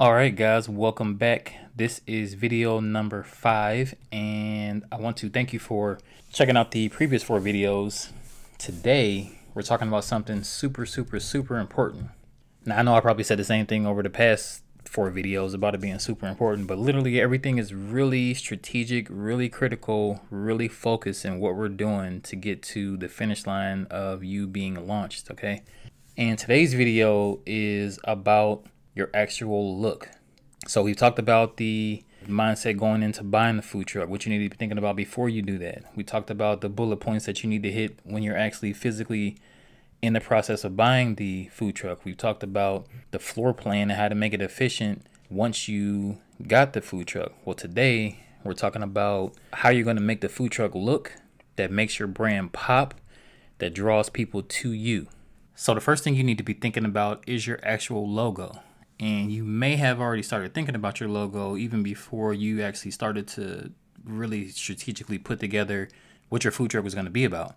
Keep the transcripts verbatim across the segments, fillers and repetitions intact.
All right, guys, welcome back. This is video number five, and I want to thank you for checking out the previous four videos. Today, we're talking about something super, super, super important. Now, I know I probably said the same thing over the past four videos about it being super important, but literally everything is really strategic, really critical, really focused in what we're doing to get to the finish line of you being launched, okay? And today's video is about your actual look. So we've talked about the mindset going into buying the food truck, what you need to be thinking about before you do that. We talked about the bullet points that you need to hit when you're actually physically in the process of buying the food truck. We've talked about the floor plan and how to make it efficient once you got the food truck. Well, today we're talking about how you're going to make the food truck look that makes your brand pop, that draws people to you. So the first thing you need to be thinking about is your actual logo. And you may have already started thinking about your logo even before you actually started to really strategically put together what your food truck was going to be about.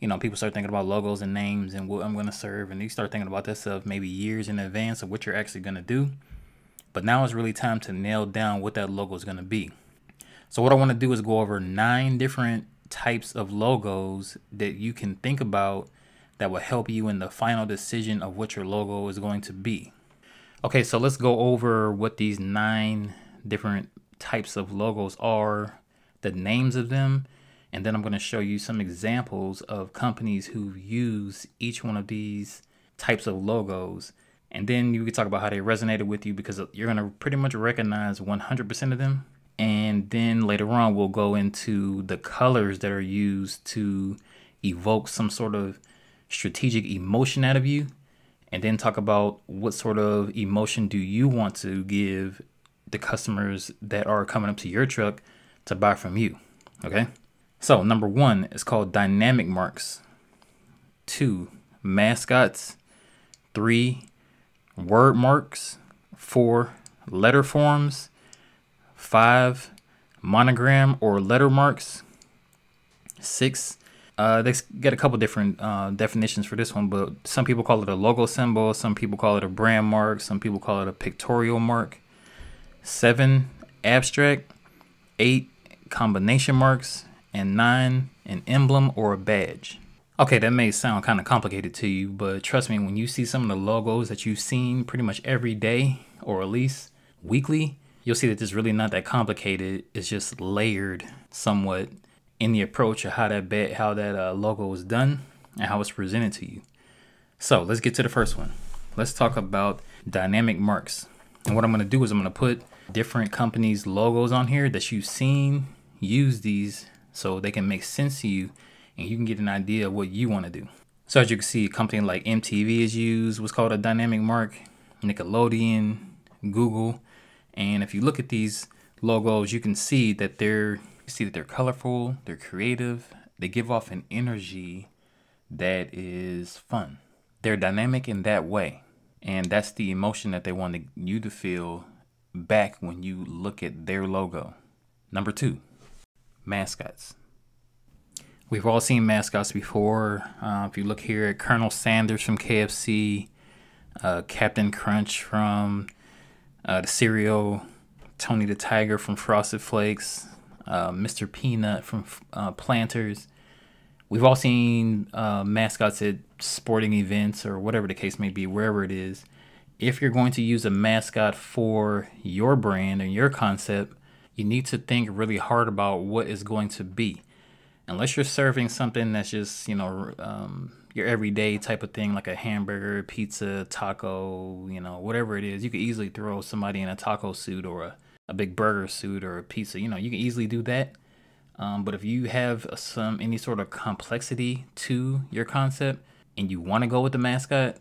You know, people start thinking about logos and names and what I'm going to serve. And you start thinking about that stuff maybe years in advance of what you're actually going to do. But now it's really time to nail down what that logo is going to be. So what I want to do is go over nine different types of logos that you can think about that will help you in the final decision of what your logo is going to be. Okay, so let's go over what these nine different types of logos are, the names of them, and then I'm going to show you some examples of companies who use each one of these types of logos. And then you can talk about how they resonated with you, because you're going to pretty much recognize one hundred percent of them. And then later on, we'll go into the colors that are used to evoke some sort of strategic emotion out of you. And then talk about what sort of emotion do you want to give the customers that are coming up to your truck to buy from you, okay? So number one is called dynamic marks. Two, mascots. Three, word marks. Four, letter forms. Five, monogram or letter marks. Six, Uh, they get a couple different uh, definitions for this one, but some people call it a logo symbol, some people call it a brand mark, some people call it a pictorial mark. Seven, abstract. Eight, combination marks. And nine, an emblem or a badge. Okay, that may sound kind of complicated to you, but trust me, when you see some of the logos that you've seen pretty much every day, or at least weekly, you'll see that it's really not that complicated. It's just layered somewhat in the approach of how that bet, how that uh, logo is done and how it's presented to you. So let's get to the first one. Let's talk about dynamic marks. And what I'm gonna do is I'm gonna put different companies' logos on here that you've seen use these so they can make sense to you and you can get an idea of what you wanna do. So as you can see, a company like M T V is used, what's called a dynamic mark, Nickelodeon, Google. And if you look at these logos, you can see that they're see that they're colorful, they're creative, they give off an energy that is fun. They're dynamic in that way, and that's the emotion that they want you to feel back when you look at their logo. Number two, mascots. We've all seen mascots before. Uh, if you look here at Colonel Sanders from K F C, uh, Captain Crunch from uh, the cereal, Tony the Tiger from Frosted Flakes, Uh, Mister Peanut from uh, Planters. We've all seen uh, mascots at sporting events or whatever the case may be, wherever it is. If you're going to use a mascot for your brand and your concept, you need to think really hard about what it's going to be. Unless you're serving something that's just, you know, um, your everyday type of thing, like a hamburger, pizza, taco, you know, whatever it is, you could easily throw somebody in a taco suit or a a big burger suit or a pizza, you know, you can easily do that. Um, but if you have some any sort of complexity to your concept and you want to go with the mascot,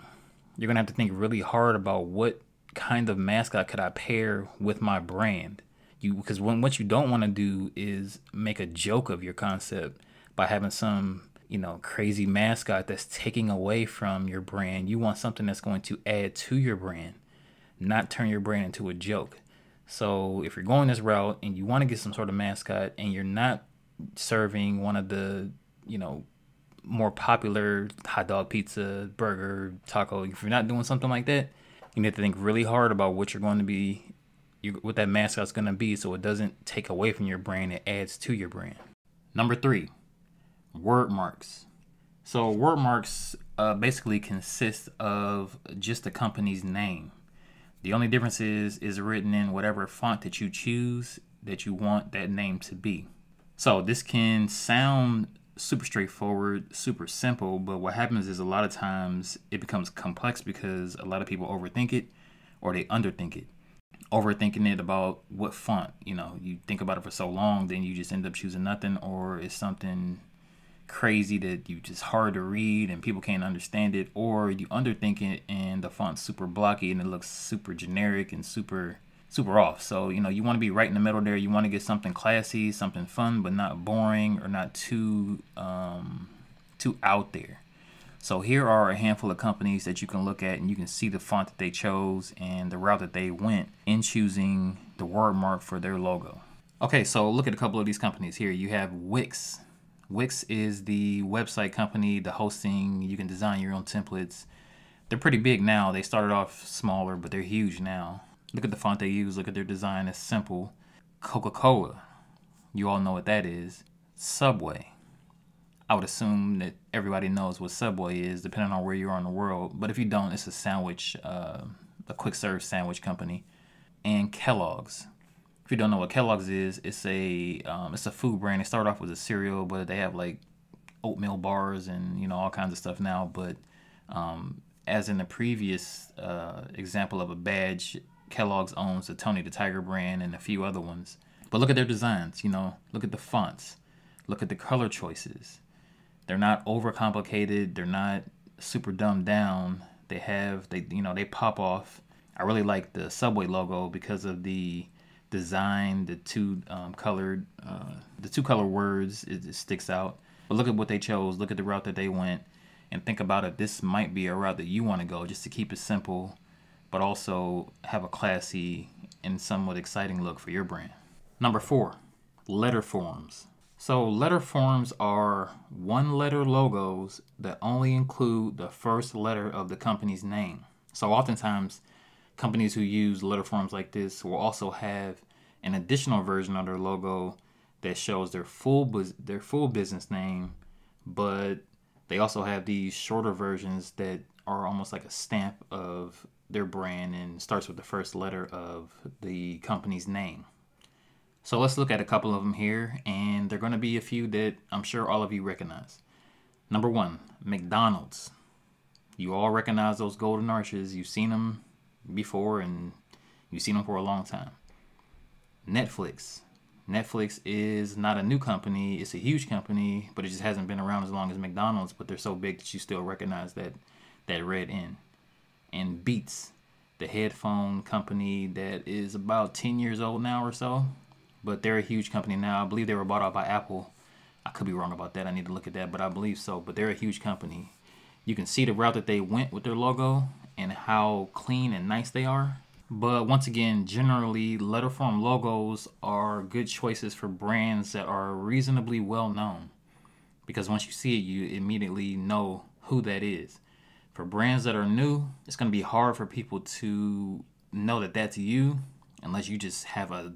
you're going to have to think really hard about what kind of mascot could I pair with my brand. You because when, what you don't want to do is make a joke of your concept by having some, you know, crazy mascot that's taking away from your brand. You want something that's going to add to your brand, not turn your brand into a joke. So if you're going this route and you want to get some sort of mascot and you're not serving one of the, you know, more popular hot dog, pizza, burger, taco, if you're not doing something like that, You need to think really hard about what you're going to be, you, what that mascot's going to be, so it doesn't take away from your brand, it adds to your brand. Number three, word marks. So word marks uh, basically consist of just the company's name. The only difference is is written in whatever font that you choose that you want that name to be. So this can sound super straightforward, super simple, but what happens is a lot of times it becomes complex because a lot of people overthink it or they underthink it. Overthinking it about what font, you know, you think about it for so long, then you just end up choosing nothing, or it's something crazy that you just hard to read and people can't understand it, or you underthink it and the font's super blocky and it looks super generic and super super off. So, you know, you want to be right in the middle there. You want to get something classy, something fun, but not boring or not too um, too out there. So here are a handful of companies that you can look at and you can see the font that they chose and the route that they went in choosing the word mark for their logo. Okay, so look at a couple of these companies here. You have Wix. Wix is the website company, the hosting, you can design your own templates. They're pretty big now. They started off smaller, but they're huge now. Look at the font they use, look at their design, it's simple. Coca-Cola, you all know what that is. Subway. I would assume that everybody knows what Subway is, depending on where you are in the world. But if you don't, it's a sandwich, uh, a quick serve sandwich company. And Kellogg's. If you don't know what Kellogg's is, it's a um, it's a food brand. It started off with a cereal, but they have like oatmeal bars and you know all kinds of stuff now. But um, as in the previous uh, example of a badge, Kellogg's owns the Tony the Tiger brand and a few other ones. But look at their designs. You know, look at the fonts, look at the color choices. They're not overcomplicated. They're not super dumbed down. They have, they you know, they pop off. I really like the Subway logo because of the design, the two um, colored, uh, the two color words. It, it sticks out. But look at what they chose. Look at the route that they went, and think about it. This might be a route that you want to go, just to keep it simple, but also have a classy and somewhat exciting look for your brand. Number four, letter forms. So letter forms are one letter logos that only include the first letter of the company's name. So oftentimes companies who use letter forms like this will also have an additional version of their logo that shows their full bus their full business name, but they also have these shorter versions that are almost like a stamp of their brand and starts with the first letter of the company's name. So let's look at a couple of them here, and they're going to be a few that I'm sure all of you recognize. Number one, McDonald's. You all recognize those golden arches. You've seen them before, and you've seen them for a long time. Netflix. Netflix is not a new company. It's a huge company, but it just hasn't been around as long as McDonald's, but they're so big that you still recognize that, that red N. And Beats, the headphone company that is about ten years old now or so. But they're a huge company now. I believe they were bought out by Apple. I could be wrong about that. I need to look at that, but I believe so. But they're a huge company. You can see the route that they went with their logo and how clean and nice they are. But once again, generally, letter form logos are good choices for brands that are reasonably well known. Because once you see it, you immediately know who that is. For brands that are new, it's going to be hard for people to know that that's you unless you just have a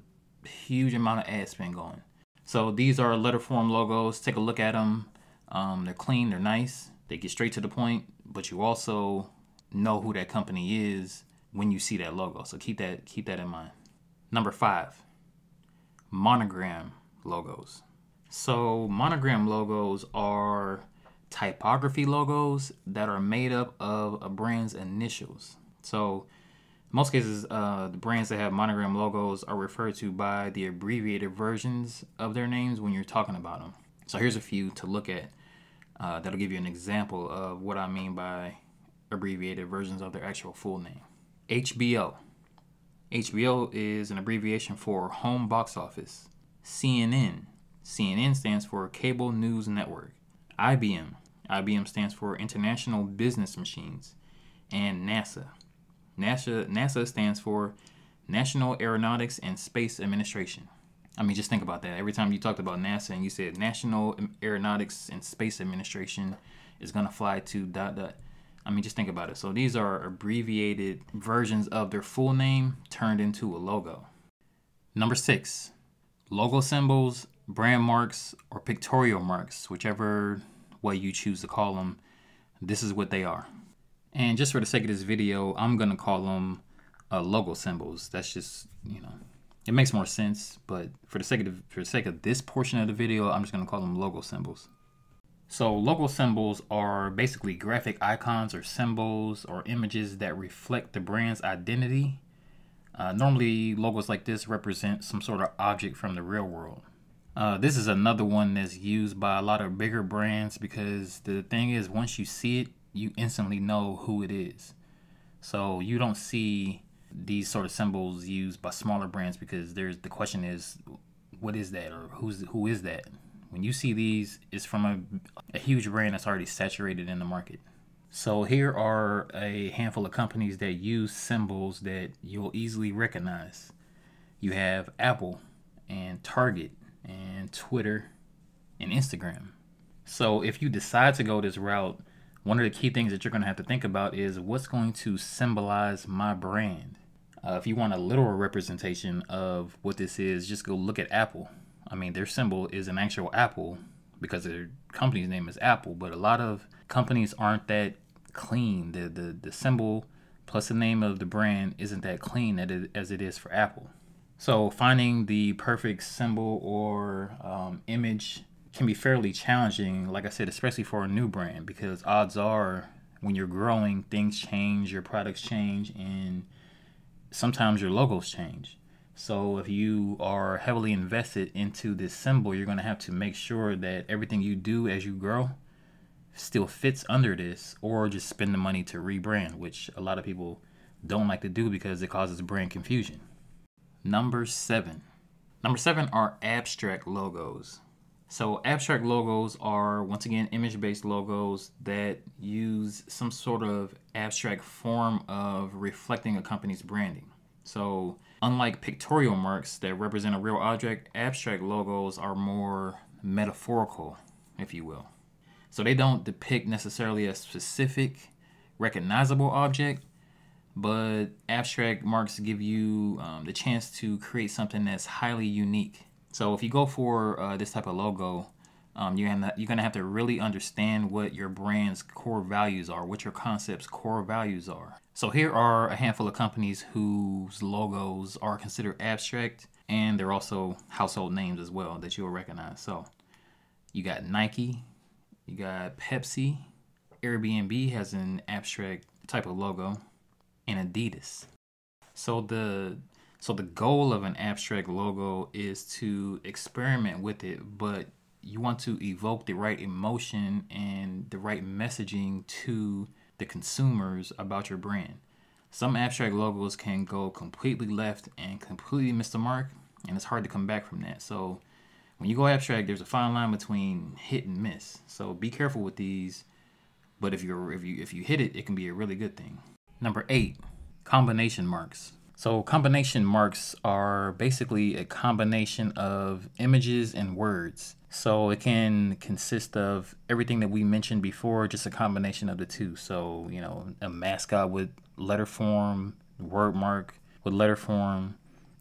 huge amount of ad spend going. So these are letter form logos. Take a look at them. Um, they're clean, they're nice, they get straight to the point, but you also know who that company is when you see that logo. So keep that keep that in mind. Number five, monogram logos. So monogram logos are typography logos that are made up of a brand's initials. So most cases, uh, the brands that have monogram logos are referred to by the abbreviated versions of their names when you're talking about them. So here's a few to look at uh, that'll give you an example of what I mean by abbreviated versions of their actual full name. H B O. H B O is an abbreviation for Home Box Office. C N N. C N N stands for Cable News Network. I B M. I B M stands for International Business Machines. And NASA. NASA, NASA stands for National Aeronautics and Space Administration. I mean, just think about that. Every time you talked about NASA and you said National Aeronautics and Space Administration is going to fly to dot dot, I mean, just think about it. So these are abbreviated versions of their full name turned into a logo. Number six, logo symbols, brand marks, or pictorial marks, whichever way you choose to call them, this is what they are. And just for the sake of this video, I'm gonna call them uh, logo symbols. That's just, you know, it makes more sense, but for the sake of the, for the sake of this portion of the video, I'm just gonna call them logo symbols. So logo symbols are basically graphic icons or symbols or images that reflect the brand's identity. Uh, normally logos like this represent some sort of object from the real world. Uh, this is another one that's used by a lot of bigger brands because the thing is, once you see it, you instantly know who it is. So you don't see these sort of symbols used by smaller brands because there's the question is, what is that, or who's who is that? When you see these, it's from a, a huge brand that's already saturated in the market. So here are a handful of companies that use symbols that you'll easily recognize. You have Apple and Target and Twitter and Instagram. So if you decide to go this route, one of the key things that you're gonna have to think about is what's going to symbolize my brand. Uh, if you want a literal representation of what this is, just go look at Apple. I mean, their symbol is an actual apple because their company's name is Apple, but a lot of companies aren't that clean. The, the, the symbol plus the name of the brand isn't that clean as it is for Apple. So finding the perfect symbol or um, image can be fairly challenging, like I said, especially for a new brand, because odds are when you're growing, things change, your products change, and sometimes your logos change. So if you are heavily invested into this symbol, you're going to have to make sure that everything you do as you grow still fits under this, or just spend the money to rebrand, which a lot of people don't like to do because it causes brand confusion. Number seven. Number seven are abstract logos. So abstract logos are, once again, image-based logos that use some sort of abstract form of reflecting a company's branding. So unlike pictorial marks that represent a real object, abstract logos are more metaphorical, if you will. So they don't depict necessarily a specific recognizable object, but abstract marks give you um, the chance to create something that's highly unique. So if you go for uh, this type of logo, um, you're gonna, you're gonna have to really understand what your brand's core values are, what your concept's core values are. So here are a handful of companies whose logos are considered abstract, and they're also household names as well that you'll recognize. So you got Nike, you got Pepsi, Airbnb has an abstract type of logo, and Adidas. So the so the goal of an abstract logo is to experiment with it, but you want to evoke the right emotion and the right messaging to the consumers about your brand. Some abstract logos can go completely left and completely miss the mark, and it's hard to come back from that. So when you go abstract, there's a fine line between hit and miss. So be careful with these, but if you're if you if you hit it, it can be a really good thing. Number eight, combination marks. So combination marks are basically a combination of images and words. So it can consist of everything that we mentioned before, just a combination of the two. So, you know, a mascot with letter form, word mark with letter form.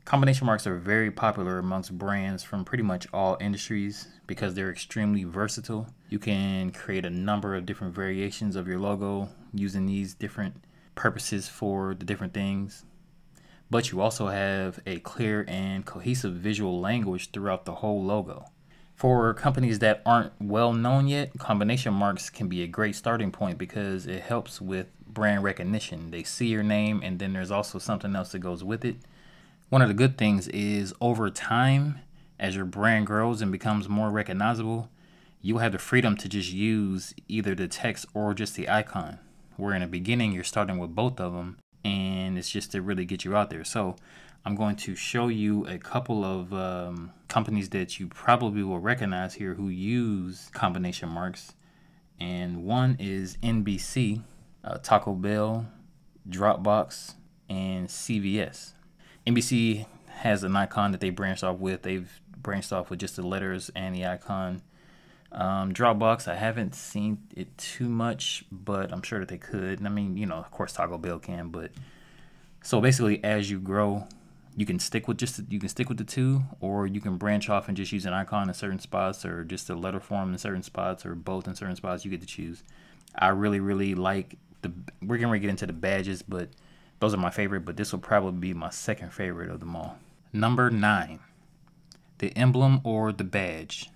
Combination marks are very popular amongst brands from pretty much all industries because they're extremely versatile. You can create a number of different variations of your logo using these different purposes for the different things, but you also have a clear and cohesive visual language throughout the whole logo. For companies that aren't well known yet, combination marks can be a great starting point because it helps with brand recognition. They see your name, and then there's also something else that goes with it. One of the good things is over time, as your brand grows and becomes more recognizable, you'll have the freedom to just use either the text or just the icon, where in the beginning you're starting with both of them, and it's just to really get you out there. So I'm going to show you a couple of um, companies that you probably will recognize here who use combination marks. And one is N B C, uh, Taco Bell, Dropbox, and C V S. N B C has an icon that they branched off with. They've branched off with just the letters and the icon. Um, Dropbox, I haven't seen it too much, but I'm sure that they could. And I mean, you know, of course Taco Bell can, but so basically as you grow, you can stick with just, you can stick with the two, or you can branch off and just use an icon in certain spots, or just a letter form in certain spots, or both in certain spots. You get to choose. I really, really like the, we're going to get into the badges, but those are my favorite, but this will probably be my second favorite of them all. Number nine, the emblem or the badge.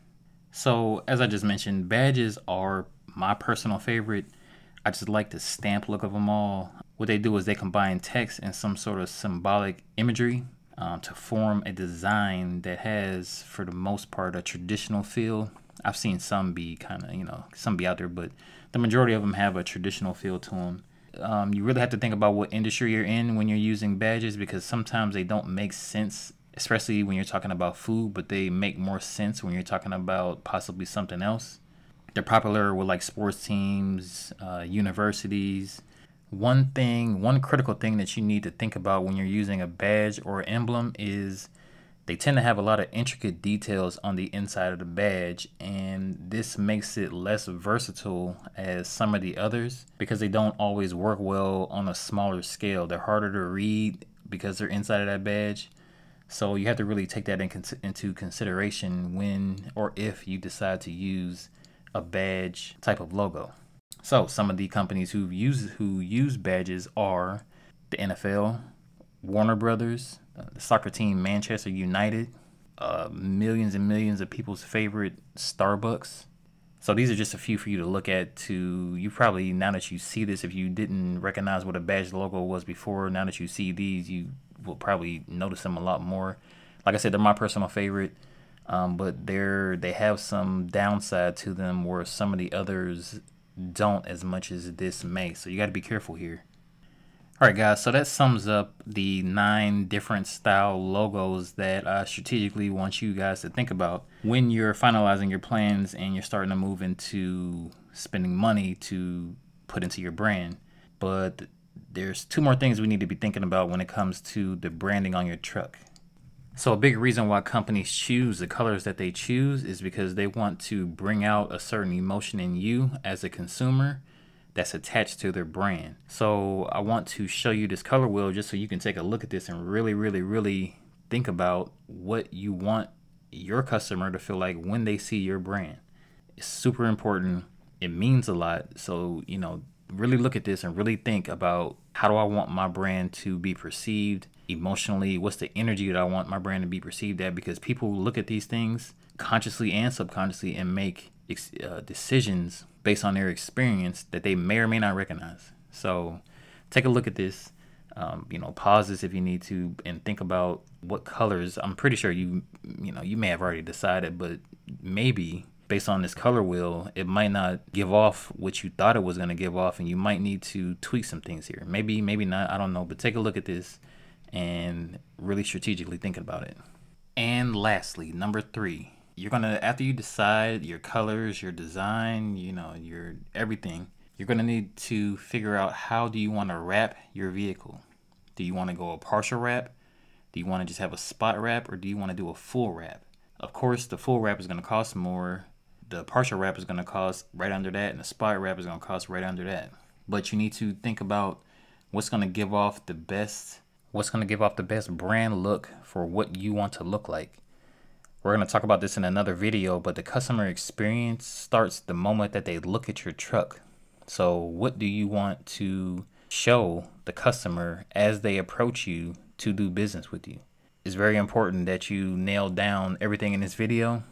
So as I just mentioned, badges are my personal favorite. I just like the stamp look of them all. What they do is they combine text and some sort of symbolic imagery um, to form a design that has, for the most part, a traditional feel. I've seen some be kind of, you know, some be out there, but the majority of them have a traditional feel to them. Um, you really have to think about what industry you're in when you're using badges, because sometimes they don't make sense, especially when you're talking about food, but they make more sense when you're talking about possibly something else. They're popular with like sports teams, uh, universities. One thing, one critical thing that you need to think about when you're using a badge or emblem is they tend to have a lot of intricate details on the inside of the badge, and this makes it less versatile as some of the others because they don't always work well on a smaller scale. They're harder to read because they're inside of that badge. So you have to really take that in cons- into consideration when or if you decide to use a badge type of logo. So some of the companies who use who use badges are the N F L, Warner Brothers, uh, the soccer team Manchester United, uh, millions and millions of people's favorite Starbucks. So these are just a few for you to look at. To you probably, now that you see this, if you didn't recognize what a badge logo was before, now that you see these, you will probably notice them a lot more. Like I said, they're my personal favorite, um, but they're they have some downside to them where some of the others don't as much as this may. So you got to be careful here. All right, guys, so that sums up the nine different style logos that I strategically want you guys to think about when you're finalizing your plans and you're starting to move into spending money to put into your brand. But there's two more things we need to be thinking about when it comes to the branding on your truck. So a big reason why companies choose the colors that they choose is because they want to bring out a certain emotion in you as a consumer that's attached to their brand. So I want to show you this color wheel just so you can take a look at this and really, really, really think about what you want your customer to feel like when they see your brand. It's super important. It means a lot. So, you know, really look at this and really think about, how do I want my brand to be perceived emotionally? What's the energy that I want my brand to be perceived at? Because people look at these things consciously and subconsciously and make uh, decisions based on their experience that they may or may not recognize. So take a look at this, um, you know, pause this if you need to, and think about what colors. I'm pretty sure you, you know, you may have already decided, but maybe based on this color wheel, it might not give off what you thought it was going to give off, and you might need to tweak some things here. Maybe, maybe not, I don't know, but take a look at this and really strategically think about it. And lastly, number three, you're gonna, after you decide your colors, your design, you know, your everything, you're gonna need to figure out, how do you want to wrap your vehicle? Do you want to go a partial wrap? Do you want to just have a spot wrap, or do you want to do a full wrap? Of course, the full wrap is going to cost more. The partial wrap is going to cost right under that, and the spot wrap is going to cost right under that. But you need to think about what's going to give off the best what's going to give off the best brand look for what you want to look like. We're going to talk about this in another video, but the customer experience starts the moment that they look at your truck. So what do you want to show the customer as they approach you to do business with you? It's very important that you nail down everything in this video,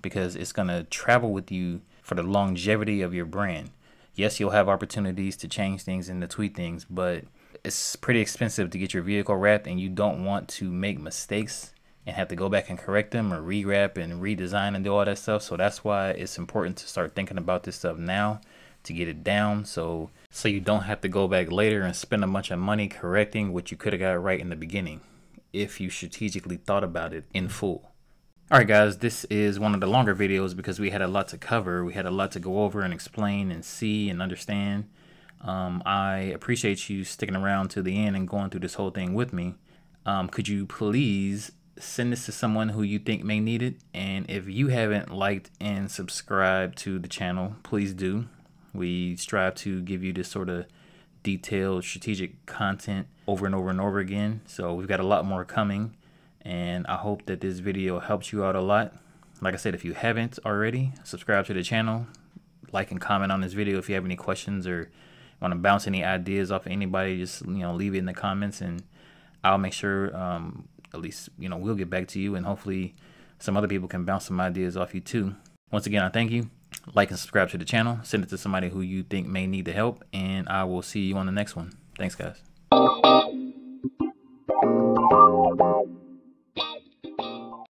because it's going to travel with you for the longevity of your brand. Yes, you'll have opportunities to change things and to tweak things, but it's pretty expensive to get your vehicle wrapped, and you don't want to make mistakes and have to go back and correct them or rewrap and redesign and do all that stuff. So that's why it's important to start thinking about this stuff now, to get it down, so so you don't have to go back later and spend a bunch of money correcting what you could have got right in the beginning if you strategically thought about it in full. All right, guys, this is one of the longer videos because we had a lot to cover. We had a lot to go over and explain and see and understand. Um, I appreciate you sticking around to the end and going through this whole thing with me. Um, could you please send this to someone who you think may need it. And if you haven't liked and subscribed to the channel, please do. We strive to give you this sort of detailed strategic content over and over and over again. So we've got a lot more coming, and I hope that this video helps you out a lot. Like I said, if you haven't already, subscribe to the channel, like and comment on this video. If you have any questions or want to bounce any ideas off of anybody, just, you know, leave it in the comments, and I'll make sure, um, at least, you know, we'll get back to you, and hopefully some other people can bounce some ideas off you too. Once again, I thank you. Like and subscribe to the channel. Send it to somebody who you think may need the help, and I will see you on the next one. Thanks, guys.